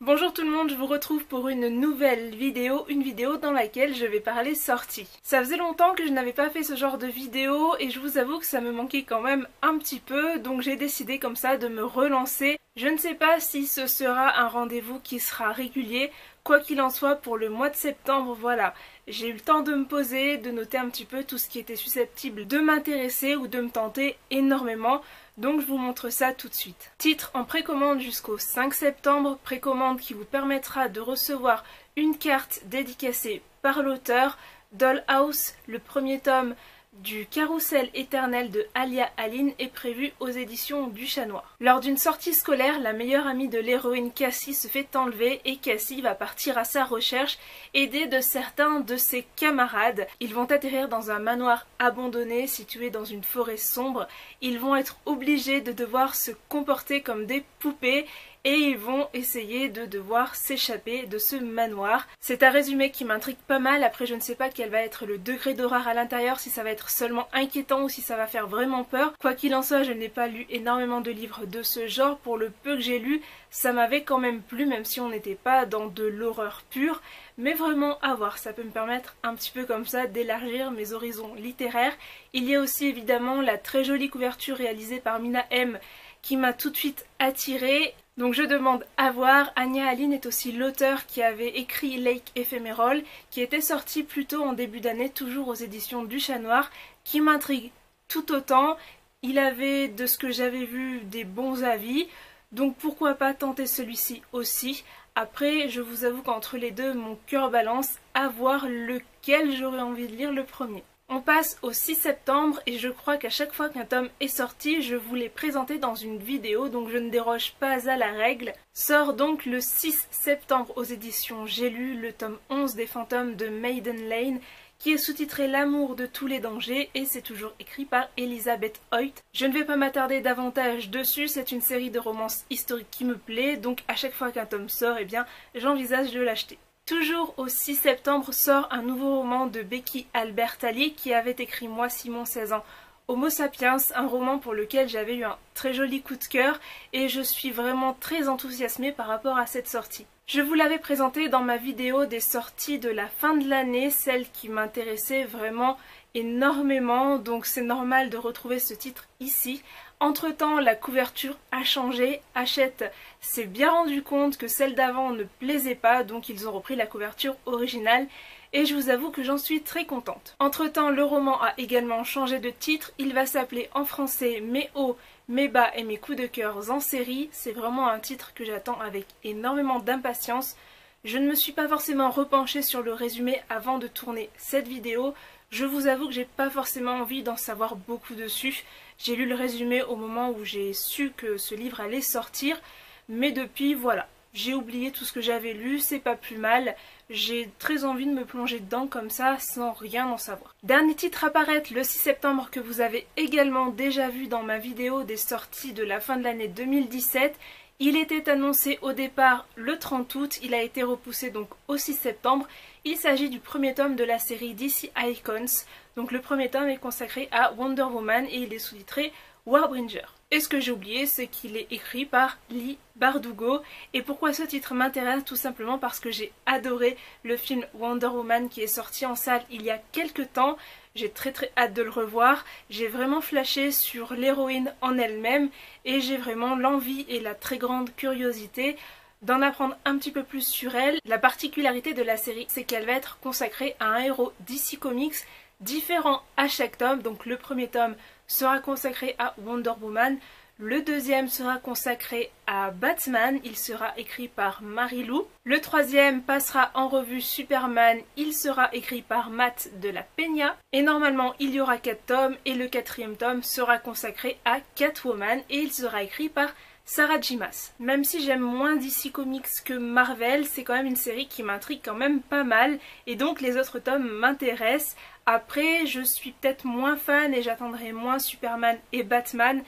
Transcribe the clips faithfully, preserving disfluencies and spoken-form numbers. Bonjour tout le monde, je vous retrouve pour une nouvelle vidéo, une vidéo dans laquelle je vais parler sorties. Ça faisait longtemps que je n'avais pas fait ce genre de vidéo et je vous avoue que ça me manquait quand même un petit peu, donc j'ai décidé comme ça de me relancer. Je ne sais pas si ce sera un rendez-vous qui sera régulier, quoi qu'il en soit pour le mois de septembre, voilà. J'ai eu le temps de me poser, de noter un petit peu tout ce qui était susceptible de m'intéresser ou de me tenter énormément. Donc je vous montre ça tout de suite. Titre en précommande jusqu'au cinq septembre, précommande qui vous permettra de recevoir une carte dédicacée par l'auteur, Dollhouse, le premier tome du carrousel éternel de Anya Allyn est prévu aux éditions du Chat Noir. Lors d'une sortie scolaire, la meilleure amie de l'héroïne Cassie se fait enlever et Cassie va partir à sa recherche aidée de certains de ses camarades. Ils vont atterrir dans un manoir abandonné situé dans une forêt sombre. Ils vont être obligés de devoir se comporter comme des poupées et ils vont essayer de devoir s'échapper de ce manoir. C'est un résumé qui m'intrigue pas mal, après je ne sais pas quel va être le degré d'horreur à l'intérieur, si ça va être seulement inquiétant ou si ça va faire vraiment peur. Quoi qu'il en soit, je n'ai pas lu énormément de livres de ce genre, pour le peu que j'ai lu, ça m'avait quand même plu, même si on n'était pas dans de l'horreur pure, mais vraiment à voir, ça peut me permettre un petit peu comme ça d'élargir mes horizons littéraires. Il y a aussi évidemment la très jolie couverture réalisée par Mina M qui m'a tout de suite attirée. Donc je demande à voir. Anya Allyn est aussi l'auteur qui avait écrit Lake Ephemeral, qui était sorti plus tôt en début d'année, toujours aux éditions du Chat Noir, qui m'intrigue tout autant. Il avait, de ce que j'avais vu, des bons avis, donc pourquoi pas tenter celui-ci aussi. Après, je vous avoue qu'entre les deux, mon cœur balance à voir lequel j'aurais envie de lire le premier. On passe au six septembre et je crois qu'à chaque fois qu'un tome est sorti, je vous l'ai présenté dans une vidéo, donc je ne déroge pas à la règle. Sort donc le six septembre aux éditions J'ai lu le tome onze des fantômes de Maiden Lane, qui est sous-titré L'amour de tous les dangers et c'est toujours écrit par Elizabeth Hoyt. Je ne vais pas m'attarder davantage dessus, c'est une série de romances historiques qui me plaît, donc à chaque fois qu'un tome sort, eh bien j'envisage de l'acheter. Toujours au six septembre sort un nouveau roman de Becky Albertalli qui avait écrit Moi, Simon, seize ans, Homo sapiens, un roman pour lequel j'avais eu un très joli coup de cœur et je suis vraiment très enthousiasmée par rapport à cette sortie. Je vous l'avais présenté dans ma vidéo des sorties de la fin de l'année, celle qui m'intéressait vraiment énormément, donc c'est normal de retrouver ce titre ici. Entre temps, la couverture a changé, Hachette s'est bien rendu compte que celle d'avant ne plaisait pas, donc ils ont repris la couverture originale et je vous avoue que j'en suis très contente. Entre temps, le roman a également changé de titre, il va s'appeler en français Mes hauts, mes bas et mes coups de cœur en série, c'est vraiment un titre que j'attends avec énormément d'impatience. Je ne me suis pas forcément repenchée sur le résumé avant de tourner cette vidéo. Je vous avoue que j'ai pas forcément envie d'en savoir beaucoup dessus. J'ai lu le résumé au moment où j'ai su que ce livre allait sortir, mais depuis, voilà, j'ai oublié tout ce que j'avais lu, c'est pas plus mal. J'ai très envie de me plonger dedans comme ça, sans rien en savoir. Dernier titre à paraître le six septembre que vous avez également déjà vu dans ma vidéo des sorties de la fin de l'année deux mille dix-sept. Il était annoncé au départ le trente août, il a été repoussé donc au six septembre. Il s'agit du premier tome de la série D C Icons. Donc le premier tome est consacré à Wonder Woman et il est sous-titré Warbringer. Et ce que j'ai oublié, c'est qu'il est écrit par Lee Bardugo. Et pourquoi ce titre m'intéresse? Tout simplement parce que j'ai adoré le film Wonder Woman qui est sorti en salle il y a quelques temps. J'ai très très hâte de le revoir, j'ai vraiment flashé sur l'héroïne en elle-même et j'ai vraiment l'envie et la très grande curiosité d'en apprendre un petit peu plus sur elle. La particularité de la série, c'est qu'elle va être consacrée à un héros D C Comics différent à chaque tome, donc le premier tome sera consacré à Wonder Woman, le deuxième sera consacré à Batman, il sera écrit par Marilou. Le troisième passera en revue Superman, il sera écrit par Matt de la Peña. Et normalement il y aura quatre tomes et le quatrième tome sera consacré à Catwoman et il sera écrit par Sarah J. Maas. Même si j'aime moins D C Comics que Marvel, c'est quand même une série qui m'intrigue quand même pas mal et donc les autres tomes m'intéressent. Après je suis peut-être moins fan et j'attendrai moins Superman et Batman.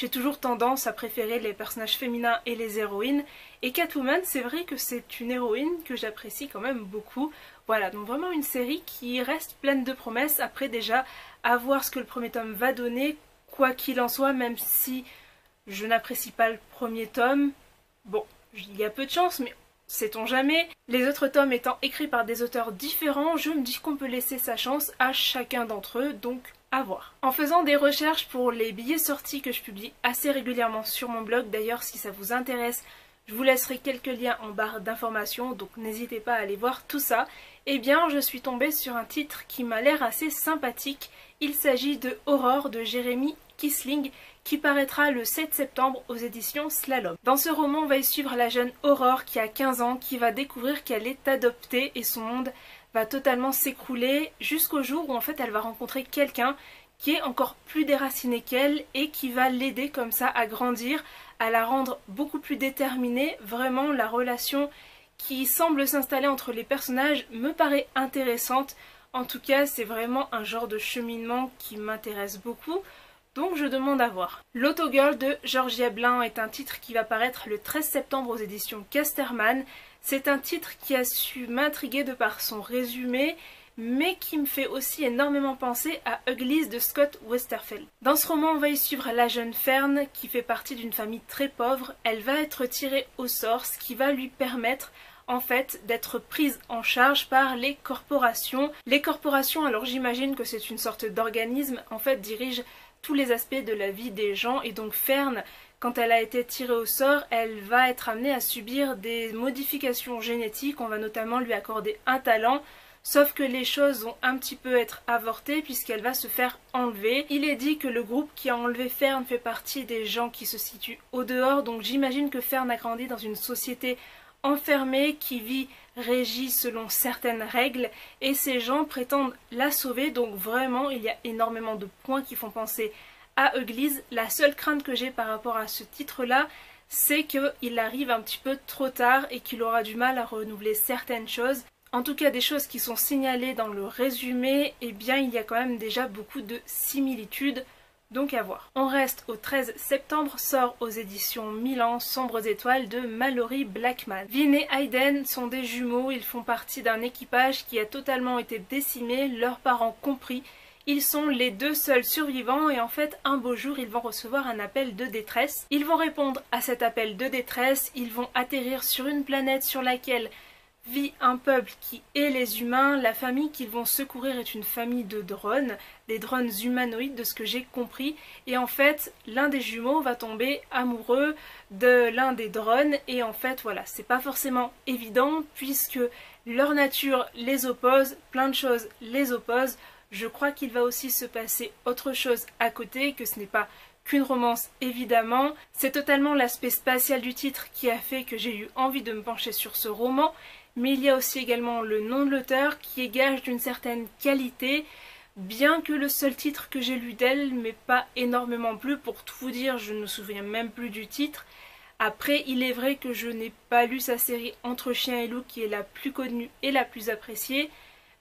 J'ai toujours tendance à préférer les personnages féminins et les héroïnes. Et Catwoman, c'est vrai que c'est une héroïne que j'apprécie quand même beaucoup. Voilà, donc vraiment une série qui reste pleine de promesses. Après déjà, à voir ce que le premier tome va donner, quoi qu'il en soit, même si je n'apprécie pas le premier tome, bon, il y a peu de chance, mais sait-on jamais. Les autres tomes étant écrits par des auteurs différents, je me dis qu'on peut laisser sa chance à chacun d'entre eux, donc à voir. En faisant des recherches pour les billets sortis que je publie assez régulièrement sur mon blog, d'ailleurs si ça vous intéresse, je vous laisserai quelques liens en barre d'informations, donc n'hésitez pas à aller voir tout ça. Eh bien, je suis tombée sur un titre qui m'a l'air assez sympathique. Il s'agit de Aurore de Jeremie Kisling, qui paraîtra le sept septembre aux éditions Slalom. Dans ce roman, on va y suivre la jeune Aurore qui a quinze ans, qui va découvrir qu'elle est adoptée et son monde va totalement s'écrouler jusqu'au jour où en fait elle va rencontrer quelqu'un qui est encore plus déraciné qu'elle et qui va l'aider comme ça à grandir, à la rendre beaucoup plus déterminée. Vraiment, la relation qui semble s'installer entre les personnages me paraît intéressante. En tout cas, c'est vraiment un genre de cheminement qui m'intéresse beaucoup, donc je demande à voir. Lotto Girl de Georgia Blain est un titre qui va paraître le treize septembre aux éditions Casterman. C'est un titre qui a su m'intriguer de par son résumé, mais qui me fait aussi énormément penser à Uglies de Scott Westerfeld. Dans ce roman, on va y suivre la jeune Fern, qui fait partie d'une famille très pauvre. Elle va être tirée au sort, ce qui va lui permettre en fait d'être prise en charge par les corporations. Les corporations, alors j'imagine que c'est une sorte d'organisme, en fait dirigent tous les aspects de la vie des gens, et donc Fern, quand elle a été tirée au sort, elle va être amenée à subir des modifications génétiques. On va notamment lui accorder un talent, sauf que les choses vont un petit peu être avortées puisqu'elle va se faire enlever. Il est dit que le groupe qui a enlevé Fern fait partie des gens qui se situent au dehors, donc j'imagine que Fern a grandi dans une société enfermée qui vit régie selon certaines règles et ces gens prétendent la sauver, donc vraiment il y a énormément de points qui font penser à Uglies. La seule crainte que j'ai par rapport à ce titre là, c'est qu'il arrive un petit peu trop tard et qu'il aura du mal à renouveler certaines choses. En tout cas, des choses qui sont signalées dans le résumé, eh bien il y a quand même déjà beaucoup de similitudes, donc à voir. On reste au treize septembre, sort aux éditions Milan, Sombres étoiles de Malorie Blackman. Vin et Hayden sont des jumeaux, ils font partie d'un équipage qui a totalement été décimé, leurs parents compris. Ils sont les deux seuls survivants et en fait un beau jour ils vont recevoir un appel de détresse. Ils vont répondre à cet appel de détresse, ils vont atterrir sur une planète sur laquelle vit un peuple qui hait les humains. La famille qu'ils vont secourir est une famille de drones, des drones humanoïdes de ce que j'ai compris, et en fait l'un des jumeaux va tomber amoureux de l'un des drones et en fait voilà, c'est pas forcément évident puisque leur nature les oppose, plein de choses les opposent. Je crois qu'il va aussi se passer autre chose à côté, que ce n'est pas qu'une romance évidemment. C'est totalement l'aspect spatial du titre qui a fait que j'ai eu envie de me pencher sur ce roman, mais il y a aussi également le nom de l'auteur qui est gage d'une certaine qualité, bien que le seul titre que j'ai lu d'elle m'ait pas énormément plu. Pour tout vous dire, je ne me souviens même plus du titre. Après, il est vrai que je n'ai pas lu sa série Entre chiens et loup qui est la plus connue et la plus appréciée,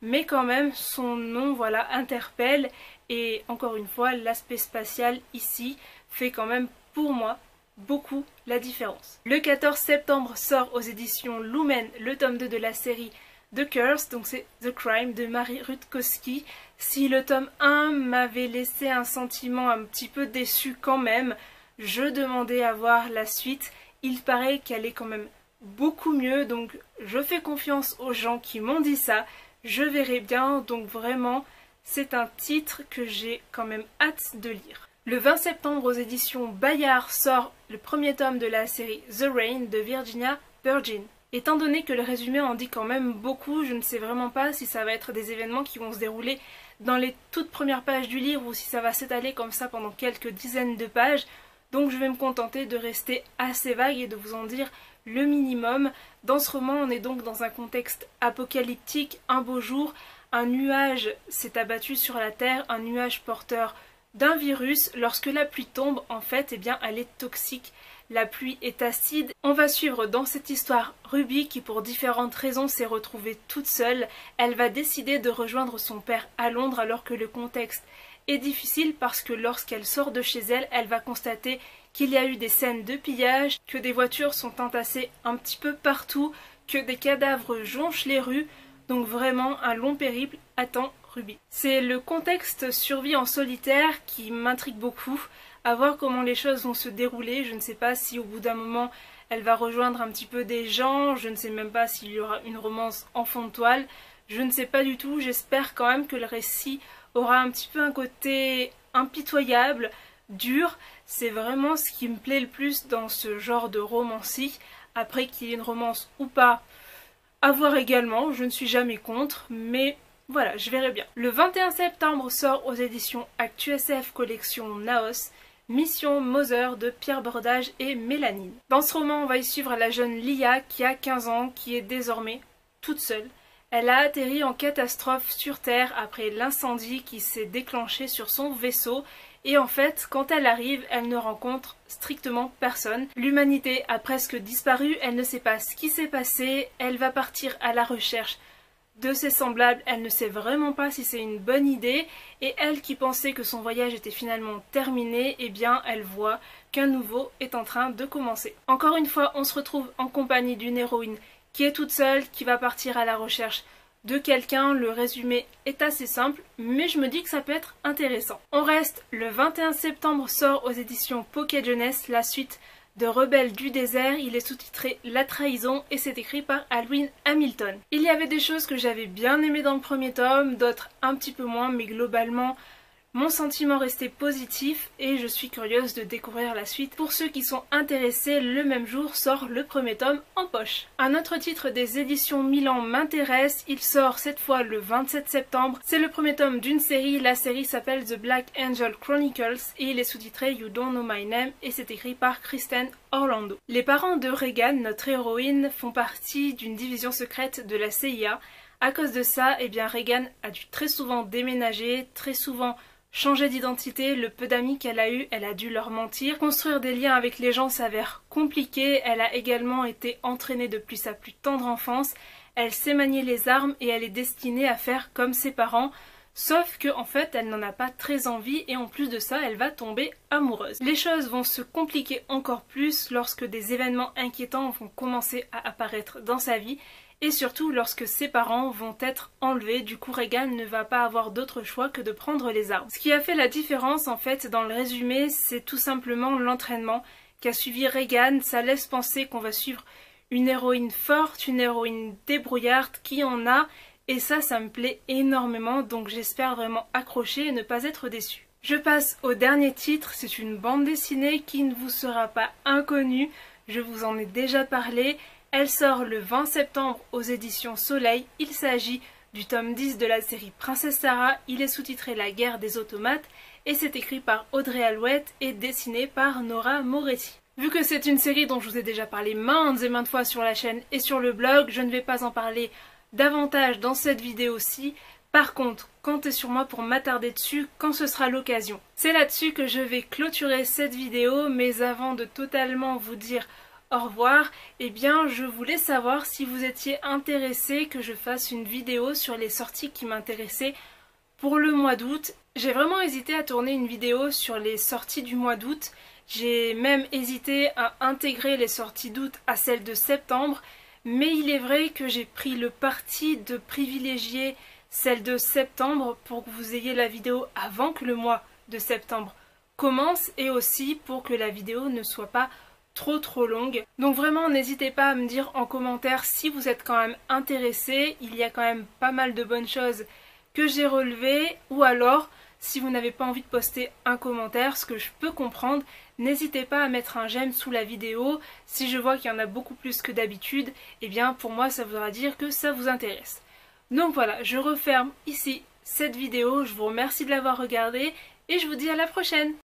mais quand même son nom voilà, interpelle, et encore une fois l'aspect spatial ici fait quand même pour moi beaucoup la différence. Le quatorze septembre sort aux éditions Lumen le tome deux de la série The Curse, donc c'est The Crime de Marie Rutkoski. Si le tome un m'avait laissé un sentiment un petit peu déçu quand même, je demandais à voir la suite. Il paraît qu'elle est quand même beaucoup mieux, donc je fais confiance aux gens qui m'ont dit ça, je verrai bien. Donc vraiment c'est un titre que j'ai quand même hâte de lire. Le vingt septembre aux éditions Bayard sort le premier tome de la série The Rain de Virginia Burgin. Étant donné que le résumé en dit quand même beaucoup, je ne sais vraiment pas si ça va être des événements qui vont se dérouler dans les toutes premières pages du livre ou si ça va s'étaler comme ça pendant quelques dizaines de pages, donc je vais me contenter de rester assez vague et de vous en dire le minimum. Dans ce roman, on est donc dans un contexte apocalyptique. Un beau jour, un nuage s'est abattu sur la Terre, un nuage porteur d'un virus. Lorsque la pluie tombe, en fait, eh bien, elle est toxique. La pluie est acide. On va suivre dans cette histoire Ruby qui, pour différentes raisons, s'est retrouvée toute seule. Elle va décider de rejoindre son père à Londres alors que le contexte est difficile parce que lorsqu'elle sort de chez elle, elle va constater qu'il y a eu des scènes de pillage, que des voitures sont entassées un petit peu partout, que des cadavres jonchent les rues. Donc vraiment, un long périple attend Ruby. C'est le contexte survie en solitaire qui m'intrigue beaucoup, à voir comment les choses vont se dérouler. Je ne sais pas si au bout d'un moment elle va rejoindre un petit peu des gens, je ne sais même pas s'il y aura une romance en fond de toile, je ne sais pas du tout. J'espère quand même que le récit aura un petit peu un côté impitoyable, dur. C'est vraiment ce qui me plaît le plus dans ce genre de romancie. Après, qu'il y ait une romance ou pas, à voir également, je ne suis jamais contre, mais voilà, je verrai bien. Le vingt et un septembre sort aux éditions ActuSF collection Naos, Mission Mother de Pierre Bordage et Mélanine. Dans ce roman, on va y suivre la jeune Lia qui a quinze ans, qui est désormais toute seule. Elle a atterri en catastrophe sur Terre après l'incendie qui s'est déclenché sur son vaisseau. Et en fait, quand elle arrive, elle ne rencontre strictement personne. L'humanité a presque disparu, elle ne sait pas ce qui s'est passé, elle va partir à la recherche de ses semblables, elle ne sait vraiment pas si c'est une bonne idée, et elle qui pensait que son voyage était finalement terminé, eh bien elle voit qu'un nouveau est en train de commencer. Encore une fois, on se retrouve en compagnie d'une héroïne qui est toute seule, qui va partir à la recherche de quelqu'un. Le résumé est assez simple, mais je me dis que ça peut être intéressant. On reste, le vingt et un septembre sort aux éditions Pocket Jeunesse la suite de Rebelles du désert. Il est sous-titré La Trahison et c'est écrit par Alwyn Hamilton. Il y avait des choses que j'avais bien aimées dans le premier tome, d'autres un petit peu moins, mais globalement mon sentiment restait positif et je suis curieuse de découvrir la suite. Pour ceux qui sont intéressés, le même jour sort le premier tome en poche. Un autre titre des éditions Milan m'intéresse, il sort cette fois le vingt-sept septembre. C'est le premier tome d'une série, la série s'appelle The Black Angel Chronicles et il est sous-titré You Don't Know My Name et c'est écrit par Kristen Orlando. Les parents de Regan, notre héroïne, font partie d'une division secrète de la C I A. À cause de ça, eh bien Regan a dû très souvent déménager, très souvent changer d'identité. Le peu d'amis qu'elle a eu, elle a dû leur mentir. Construire des liens avec les gens s'avère compliqué. Elle a également été entraînée depuis sa plus tendre enfance. Elle sait manier les armes et elle est destinée à faire comme ses parents. Sauf que en fait, elle n'en a pas très envie et en plus de ça, elle va tomber amoureuse. Les choses vont se compliquer encore plus lorsque des événements inquiétants vont commencer à apparaître dans sa vie. Et surtout lorsque ses parents vont être enlevés, du coup Regan ne va pas avoir d'autre choix que de prendre les armes. Ce qui a fait la différence en fait dans le résumé, c'est tout simplement l'entraînement qu'a suivi Regan. Ça laisse penser qu'on va suivre une héroïne forte, une héroïne débrouillarde qui en a, et ça, ça me plaît énormément, donc j'espère vraiment accrocher et ne pas être déçue. Je passe au dernier titre, c'est une bande dessinée qui ne vous sera pas inconnue, je vous en ai déjà parlé. Elle sort le vingt septembre aux éditions Soleil, il s'agit du tome dix de la série Princesse Sarah, il est sous-titré La guerre des automates et c'est écrit par Audrey Alouette et dessiné par Nora Moretti. Vu que c'est une série dont je vous ai déjà parlé maintes et maintes fois sur la chaîne et sur le blog, je ne vais pas en parler davantage dans cette vidéo-ci. Par contre, comptez sur moi pour m'attarder dessus quand ce sera l'occasion. C'est là-dessus que je vais clôturer cette vidéo, mais avant de totalement vous dire au revoir, eh bien je voulais savoir si vous étiez intéressé que je fasse une vidéo sur les sorties qui m'intéressaient pour le mois d'août. J'ai vraiment hésité à tourner une vidéo sur les sorties du mois d'août, j'ai même hésité à intégrer les sorties d'août à celles de septembre, mais il est vrai que j'ai pris le parti de privilégier celle de septembre pour que vous ayez la vidéo avant que le mois de septembre commence et aussi pour que la vidéo ne soit pas trop trop longue. Donc vraiment n'hésitez pas à me dire en commentaire si vous êtes quand même intéressé, il y a quand même pas mal de bonnes choses que j'ai relevées, ou alors si vous n'avez pas envie de poster un commentaire, ce que je peux comprendre, n'hésitez pas à mettre un j'aime sous la vidéo. Si je vois qu'il y en a beaucoup plus que d'habitude, eh bien pour moi ça voudra dire que ça vous intéresse. Donc voilà, je referme ici cette vidéo, je vous remercie de l'avoir regardée et je vous dis à la prochaine.